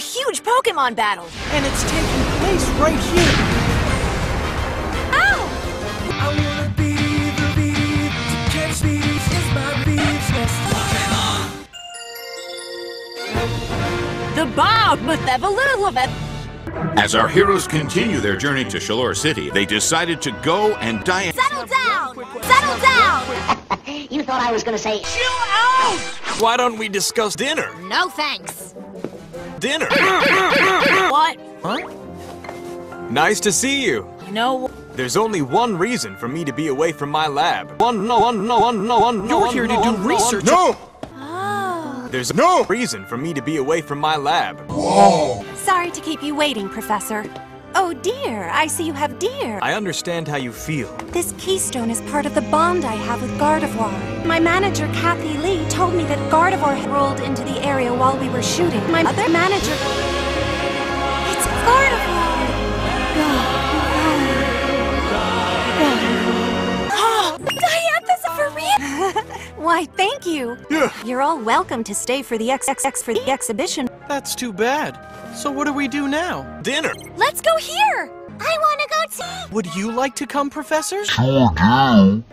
a huge Pokemon battle. And it's taking place right here. Ow! I wanna be the beat, to catch these is my business. Pokemon! The Bob with Evolutoleveth. As our heroes continue their journey to Shalor City, they decided to go and Diantha. Settle down! Settle down! You thought I was gonna say, chill out! Why don't we discuss dinner? No thanks. Dinner? What? Huh? Nice to see you. You know, there's only one reason for me to be away from my lab. You're here to do research. No! There's no reason for me to be away from my lab. Whoa! Sorry to keep you waiting, Professor. Oh dear, I see you have deer. I understand how you feel. This keystone is part of the bond I have with Gardevoir. My manager, Kathy Lee, told me that Gardevoir had rolled into the area while we were shooting. My other manager... It's Gardevoir! Gardevoir. Oh, Diantha's for real! Why, thank you. Yeah. You're all welcome to stay for the exhibition. That's too bad. So what do we do now? Dinner. Let's go here. I want to go to... Would you like to come, Professor? Sure do.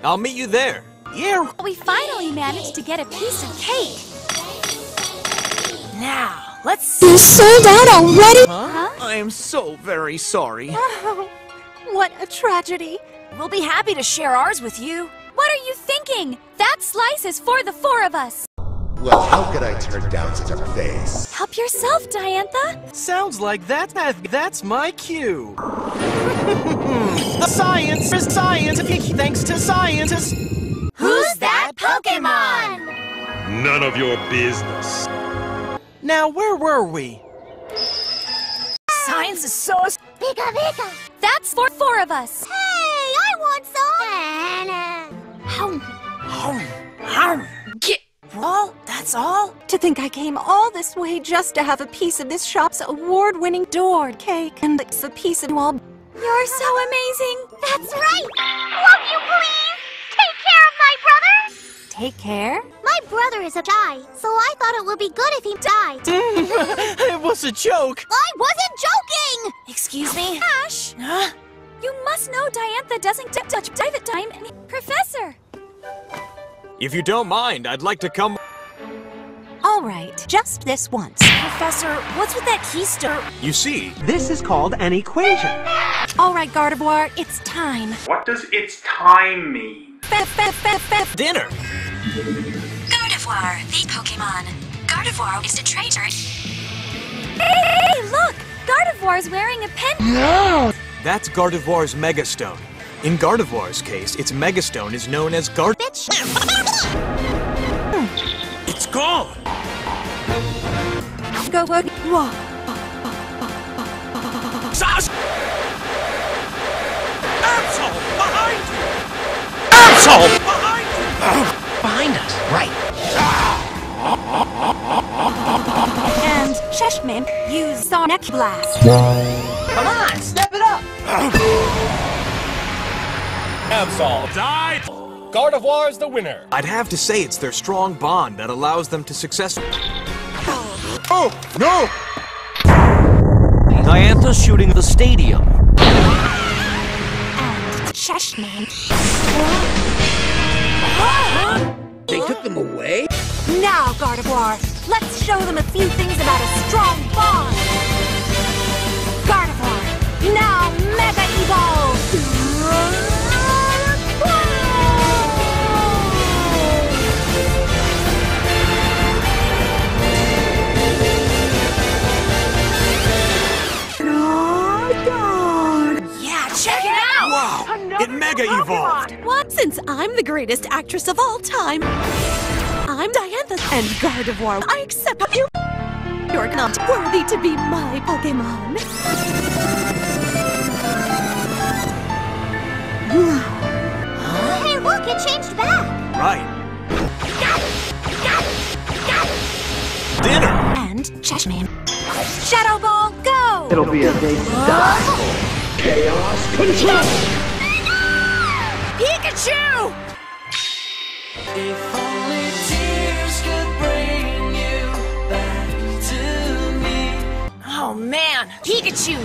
I'll meet you there. Yeah. We finally managed to get a piece of cake. Now, let's... You sold out already? Huh? I am so very sorry. Oh, what a tragedy. We'll be happy to share ours with you. What are you thinking? That slice is for the four of us. Well, how could I turn down such a face? Help yourself, Diantha. Sounds like that's my cue. Science is scientific thanks to scientists. Who's that Pokemon? None of your business. Now, where were we? Science is so... Pika Pika. That's for four of us. Hey, I want some. Well, that's all? To think I came all this way just to have a piece of this shop's award-winning door cake and a piece of you all. You're so amazing! That's right! Love you, please! Take care of my brother! Take care? My brother is a guy, so I thought it would be good if he died. It was a joke! I wasn't joking! Excuse me? Ash! Huh? You must know Diantha doesn't touch private time any Professor! If you don't mind, I'd like to come. All right, just this once. Professor, what's with that keystone? You see, this is called an equation. All right, Gardevoir, it's time. What does it's time mean? Dinner. Gardevoir, the Pokemon. Gardevoir is a traitor. Hey, look! Gardevoir's wearing a pen. No! That's Gardevoir's Megastone. In Gardevoir's case, its Megastone is known as Bitch! It's gone! Absol! Behind you! Absol! Behind you! Behind us, right. And Cheshman, use Sonic Blast. Come on, step it up! Absol died! Gardevoir is the winner! I'd have to say it's their strong bond that allows them to successfully... Oh, no! Diantha's shooting the stadium. And Cheshman. They took them away? Now, Gardevoir, let's show them a few things about a strong bond! Gardevoir, now Mega Evolve! It Mega Evolved! What? Since I'm the greatest actress of all time, I'm Diantha and Gardevoir. I accept you. You're not worthy to be my Pokemon. Hey, look, it changed back! Right. Got it! Got it! Got it! Dinner! And Cheshman. Shadow Ball, go! It'll be a day to die. Chaos Control! Pikachu! If only tears could bring you back to me. Pikachu!